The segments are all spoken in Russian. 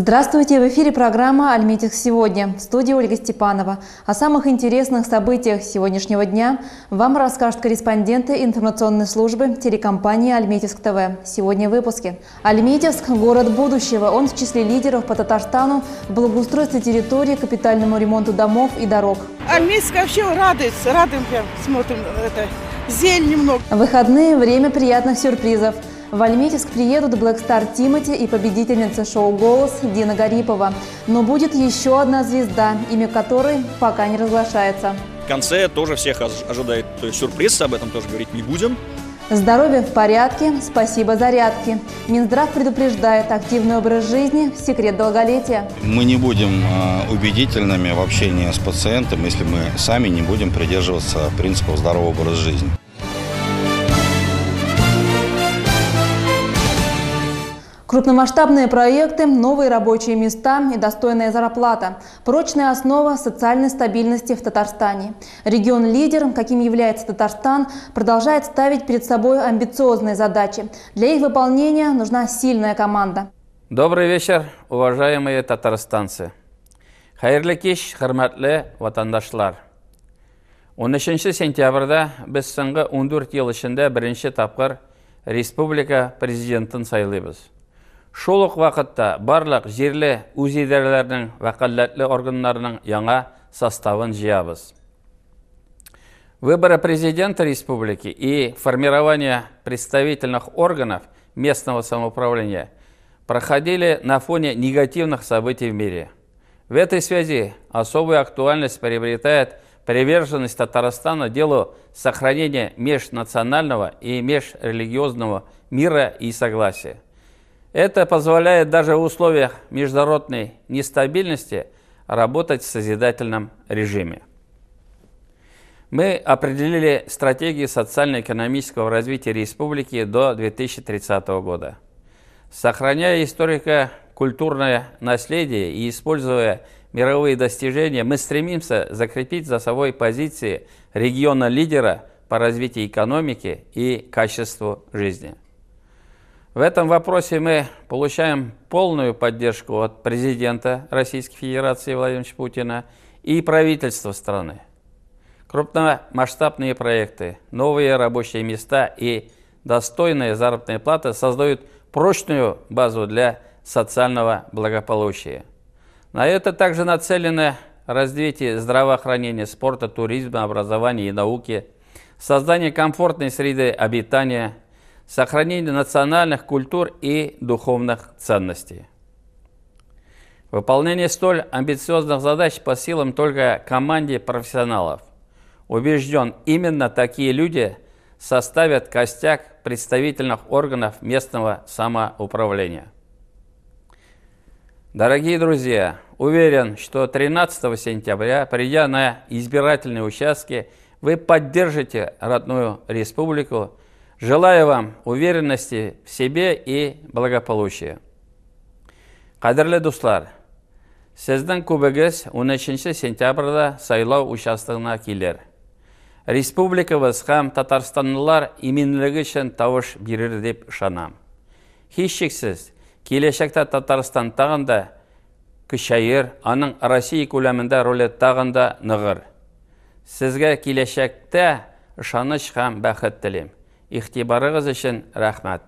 Здравствуйте! В эфире программа «Альметьевск сегодня». В студии Ольга Степанова. О самых интересных событиях сегодняшнего дня вам расскажут корреспонденты информационной службы телекомпании «Альметьевск ТВ». Сегодня в выпуске. Альметьевск – город будущего. Он в числе лидеров по Татарстану в благоустройстве территории, капитальному ремонту домов и дорог. Альметьевск вообще радуется. Радуемся, смотрим это. Зелень немного. Выходные – время приятных сюрпризов. В Альметьевск приедут Black Star Тимати и победительница шоу «Голос» Дина Гарипова. Но будет еще одна звезда, имя которой пока не разглашается. В конце тоже всех ожидает сюрприз, об этом тоже говорить не будем. Здоровье в порядке, спасибо зарядке. Минздрав предупреждает активный образ жизни – секрет долголетия. Мы не будем убедительными в общении с пациентом, если мы сами не будем придерживаться принципов здорового образа жизни. Крупномасштабные проекты, новые рабочие места и достойная зарплата – прочная основа социальной стабильности в Татарстане. Регион-лидер, каким является Татарстан, продолжает ставить перед собой амбициозные задачи. Для их выполнения нужна сильная команда. Добрый вечер, уважаемые татарстанцы. Хайрлы кеш, хөрмәтле ватандашлар. 13 сентябрьдә без соңгы 14 ел эчендә беренче тапкыр республика президентын сайлыйбыз. Шул ук вакытта барлык җирле үзидарәләрнең вәкаләтле органнарының яңа составын җыябыз. Выборы президента республики и формирование представительных органов местного самоуправления проходили на фоне негативных событий в мире. В этой связи особую актуальность приобретает приверженность Татарстана делу сохранения межнационального и межрелигиозного мира и согласия. Это позволяет даже в условиях международной нестабильности работать в созидательном режиме. Мы определили стратегию социально-экономического развития республики до 2030 года. Сохраняя историко-культурное наследие и используя мировые достижения, мы стремимся закрепить за собой позиции региона-лидера по развитию экономики и качеству жизни. В этом вопросе мы получаем полную поддержку от президента Российской Федерации Владимира Путина и правительства страны. Крупномасштабные проекты, новые рабочие места и достойная заработная плата создают прочную базу для социального благополучия. На это также нацелено развитие здравоохранения, спорта, туризма, образования и науки, создание комфортной среды обитания, сохранение национальных культур и духовных ценностей. Выполнение столь амбициозных задач по силам только команде профессионалов. Убежден, именно такие люди составят костяк представительных органов местного самоуправления. Дорогие друзья, уверен, что 13 сентября, придя на избирательные участки, вы поддержите родную республику. Желаю вам уверенности в себе и благополучия. Кадерле дуслар, сездің көбігіз 13 сентябрда сайлау участығына келер. Республикабыз һәм татарстанлылар иминлігі үшін тавыш берер деп шанам. Һичшексіз, келешекте Татарстан тағын да күшәйер, аның Россия көлемінде рөлі тағын да нығыр. Сізге келешекте ышаныш һәм бәхет тілем. Ихтибарыгыз өчен рәхмәт.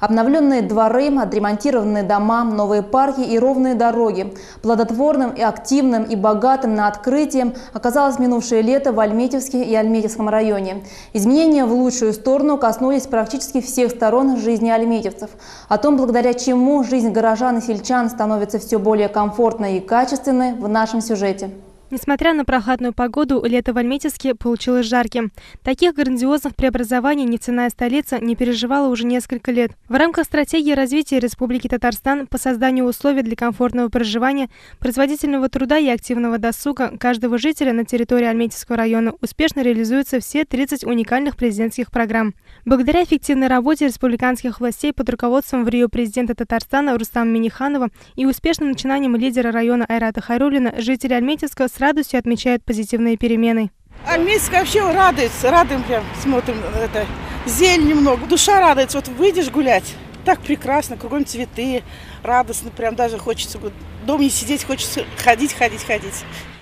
Обновленные дворы, отремонтированные дома, новые парки и ровные дороги. Плодотворным и активным и богатым на открытие оказалось минувшее лето в Альметьевске и Альметьевском районе. Изменения в лучшую сторону коснулись практически всех сторон жизни альметьевцев. О том, благодаря чему жизнь горожан и сельчан становится все более комфортной и качественной, в нашем сюжете. Несмотря на прохладную погоду, лето в Альметьевске получилось жарким. Таких грандиозных преобразований нефтяная столица не переживала уже несколько лет. В рамках стратегии развития Республики Татарстан по созданию условий для комфортного проживания, производительного труда и активного досуга каждого жителя на территории Альметьевского района успешно реализуются все 30 уникальных президентских программ. Благодаря эффективной работе республиканских властей под руководством в Рио президента Татарстана Рустама Минниханова и успешным начинанием лидера района Айрата Харулина, жители Альметьевска с радостью отмечают позитивные перемены. Альметьевск вообще радуется, радуемся, смотрим это. зелень немного, душа радуется. Вот выйдешь гулять, так прекрасно, кругом цветы, радостно, прям даже хочется дома не сидеть, хочется ходить.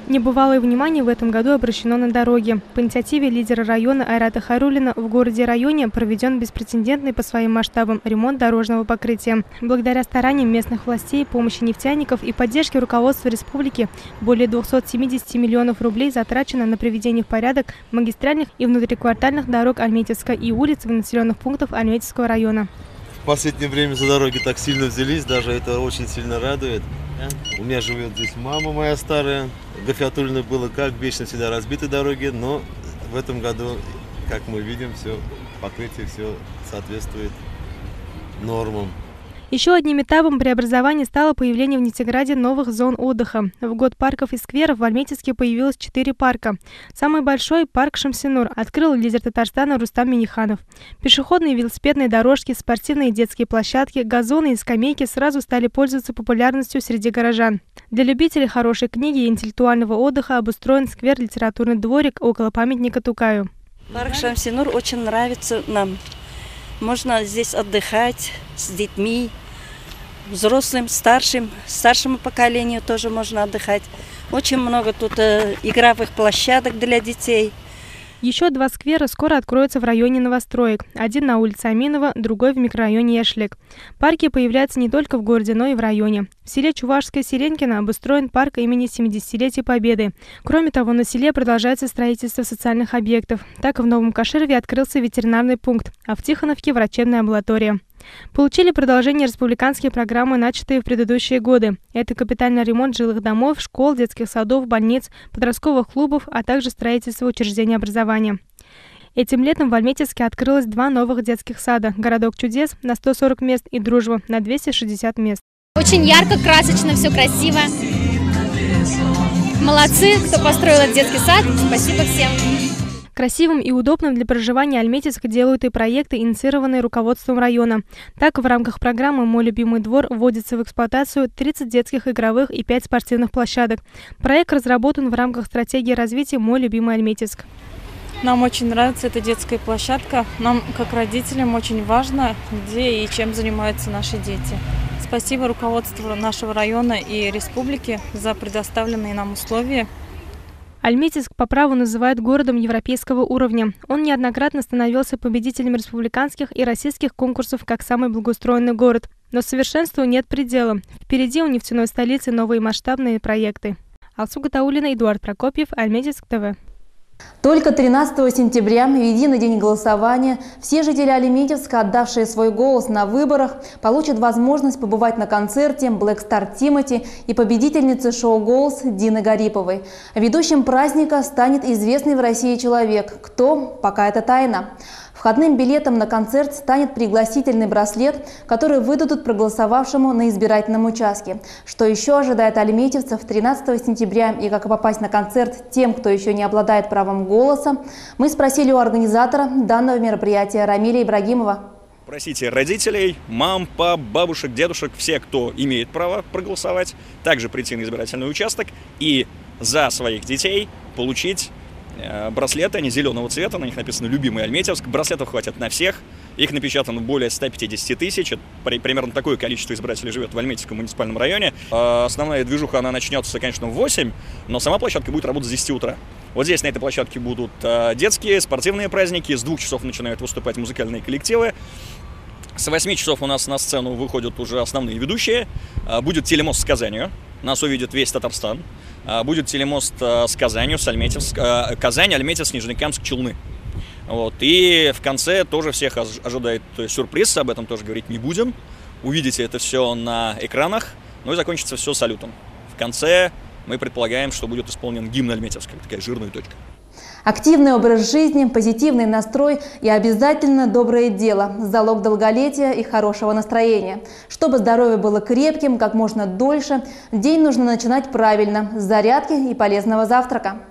Небывалое внимание в этом году обращено на дороги. По инициативе лидера района Айрата Харулина в городе-районе проведен беспрецедентный по своим масштабам ремонт дорожного покрытия. Благодаря стараниям местных властей, помощи нефтяников и поддержке руководства республики более 270 миллионов рублей затрачено на приведение в порядок магистральных и внутриквартальных дорог Альметьевска и улиц в населенных пунктах Альметьевского района. В последнее время за дороги так сильно взялись, даже это очень сильно радует. У меня живет здесь мама моя старая. Гафиатульно было, как вечно, всегда разбиты дороги, но в этом году, как мы видим, все покрытие, все соответствует нормам. Еще одним этапом преобразования стало появление в Нефтеграде новых зон отдыха. В год парков и скверов в Альметьевске появилось 4 парка. Самый большой – парк Шамсинур, открыл лидер Татарстана Рустам Минниханов. Пешеходные и велосипедные дорожки, спортивные и детские площадки, газоны и скамейки сразу стали пользоваться популярностью среди горожан. Для любителей хорошей книги и интеллектуального отдыха обустроен сквер «Литературный дворик» около памятника Тукаю. Парк Шамсинур очень нравится нам. Можно здесь отдыхать с детьми, взрослым, старшим, старшему поколению тоже можно отдыхать. Очень много тут игровых площадок для детей. Еще 2 сквера скоро откроются в районе новостроек. Один на улице Аминова, другой в микрорайоне Яшлик. Парки появляются не только в городе, но и в районе. В селе Чувашское Селенькино обустроен парк имени 70-летия Победы. Кроме того, на селе продолжается строительство социальных объектов. Так, в Новом Каширове открылся ветеринарный пункт, а в Тихоновке – врачебная амбулатория. Получили продолжение республиканские программы, начатые в предыдущие годы. Это капитальный ремонт жилых домов, школ, детских садов, больниц, подростковых клубов, а также строительство учреждений образования. Этим летом в Альметьевске открылось 2 новых детских сада – «Городок чудес» на 140 мест и «Дружба» на 260 мест. Очень ярко, красочно, все красиво. Молодцы, кто построил этот детский сад. Спасибо всем. Красивым и удобным для проживания Альметьевска делают и проекты, инициированные руководством района. Так, в рамках программы «Мой любимый двор» вводится в эксплуатацию 30 детских игровых и 5 спортивных площадок. Проект разработан в рамках стратегии развития «Мой любимый Альметьевск». Нам очень нравится эта детская площадка. Нам, как родителям, очень важно, где и чем занимаются наши дети. Спасибо руководству нашего района и республики за предоставленные нам условия. Альметьевск по праву называют городом европейского уровня. Он неоднократно становился победителем республиканских и российских конкурсов как самый благоустроенный город. Но совершенству нет предела. Впереди у нефтяной столицы новые масштабные проекты. Гатаулина, Эдуард Прокопьев, Альметьевск ТВ. Только 13 сентября, в единый день голосования, все жители Альметьевска, отдавшие свой голос на выборах, получат возможность побывать на концерте Black Star Тимати и победительницы шоу «Голос» Дины Гариповой. Ведущим праздника станет известный в России человек. Кто? Пока это тайна. Входным билетом на концерт станет пригласительный браслет, который выдадут проголосовавшему на избирательном участке. Что еще ожидает альметьевцев 13 сентября и как попасть на концерт тем, кто еще не обладает правом голоса, мы спросили у организатора данного мероприятия Рамиля Ибрагимова. Просите родителей, мам, пап, бабушек, дедушек, все, кто имеет право проголосовать, также прийти на избирательный участок и за своих детей получить браслеты, они зеленого цвета, на них написано «Любимый Альметьевск». Браслетов хватит на всех. Их напечатано более 150 тысяч. Примерно такое количество избирателей живет в Альметьевском муниципальном районе. Основная движуха, она начнется, конечно, в 8, но сама площадка будет работать с 10 утра. Вот здесь на этой площадке будут детские, спортивные праздники. С 2 часов начинают выступать музыкальные коллективы. С 8 часов у нас на сцену выходят уже основные ведущие. Будет телемост с Казанью. Нас увидит весь Татарстан. Будет телемост с Казанью, с Альметьевск, Казань, Альметьевск, Нижнекамск, Челны. Вот. И в конце тоже всех ожидает сюрприз, об этом тоже говорить не будем. Увидите это все на экранах, ну и закончится все салютом. В конце мы предполагаем, что будет исполнен гимн Альметьевска, такая жирная точка. Активный образ жизни, позитивный настрой и обязательно доброе дело – залог долголетия и хорошего настроения. Чтобы здоровье было крепким как можно дольше, день нужно начинать правильно – с зарядки и полезного завтрака.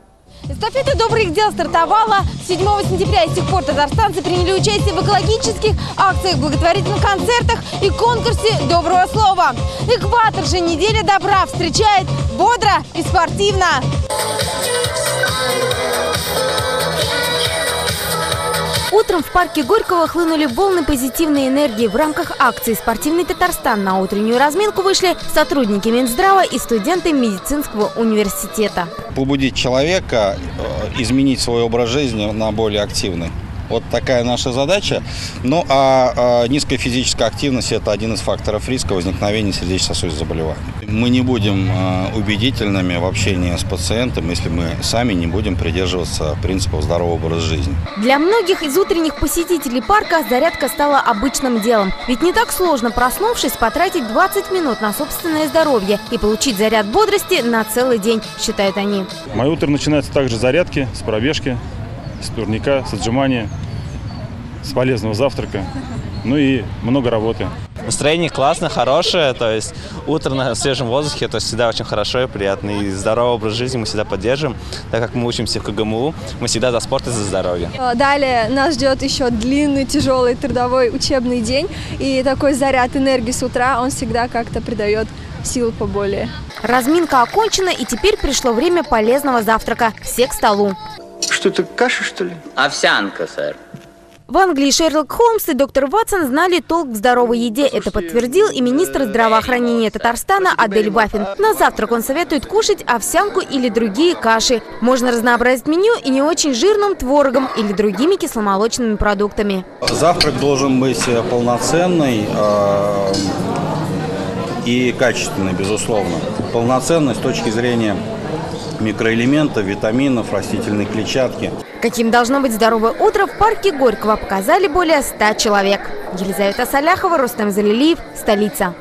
Эстафета добрых дел стартовала 7 сентября, и с тех пор татарстанцы приняли участие в экологических акциях, благотворительных концертах и конкурсе доброго слова. Экватор же неделя добра встречает бодро и спортивно. Утром в парке Горького хлынули волны позитивной энергии. В рамках акции «Спортивный Татарстан» на утреннюю разминку вышли сотрудники Минздрава и студенты Медицинского университета. Побудить человека изменить свой образ жизни на более активный. Вот такая наша задача. Ну а низкая физическая активность – это один из факторов риска возникновения сердечно-сосудистых заболеваний. Мы не будем убедительными в общении с пациентом, если мы сами не будем придерживаться принципов здорового образа жизни. Для многих из утренних посетителей парка зарядка стала обычным делом. Ведь не так сложно, проснувшись, потратить 20 минут на собственное здоровье и получить заряд бодрости на целый день, считают они. Мое утро начинается также с зарядки, с пробежки, с турника, с отжимания, с полезного завтрака, ну и много работы. Настроение классное, хорошее, то есть утро на свежем воздухе, то есть всегда очень хорошо и приятно. И здоровый образ жизни мы всегда поддержим, так как мы учимся в КГМУ, мы всегда за спорт и за здоровье. Далее нас ждет еще длинный, тяжелый, трудовой, учебный день, и такой заряд энергии с утра, он всегда как-то придает сил поболее. Разминка окончена, и теперь пришло время полезного завтрака. Все к столу. Что это, каша, что ли? Овсянка, сэр. В Англии Шерлок Холмс и доктор Ватсон знали толк в здоровой еде. Это подтвердил и министр здравоохранения Татарстана Адель Баффин. На завтрак он советует кушать овсянку или другие каши. Можно разнообразить меню и не очень жирным творогом или другими кисломолочными продуктами. Завтрак должен быть полноценный и качественный, безусловно. Полноценный с точки зрения микроэлементов, витаминов, растительной клетчатки. Каким должно быть здоровое утро, в парке Горького показали более 100 человек. Елизавета Саляхова, Рустам Залилиев, «Столица».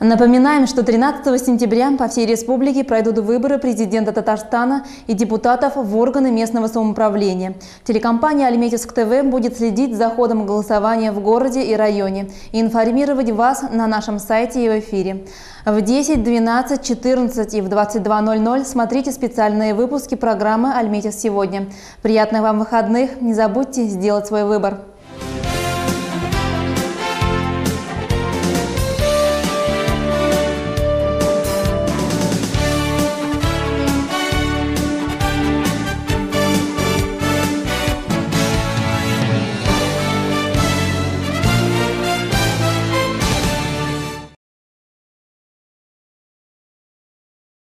Напоминаем, что 13 сентября по всей республике пройдут выборы президента Татарстана и депутатов в органы местного самоуправления. Телекомпания «Альметьевск ТВ» будет следить за ходом голосования в городе и районе и информировать вас на нашем сайте и в эфире. В 10, 12, 14 и в 22:00 смотрите специальные выпуски программы «Альметьевск сегодня». Приятных вам выходных! Не забудьте сделать свой выбор!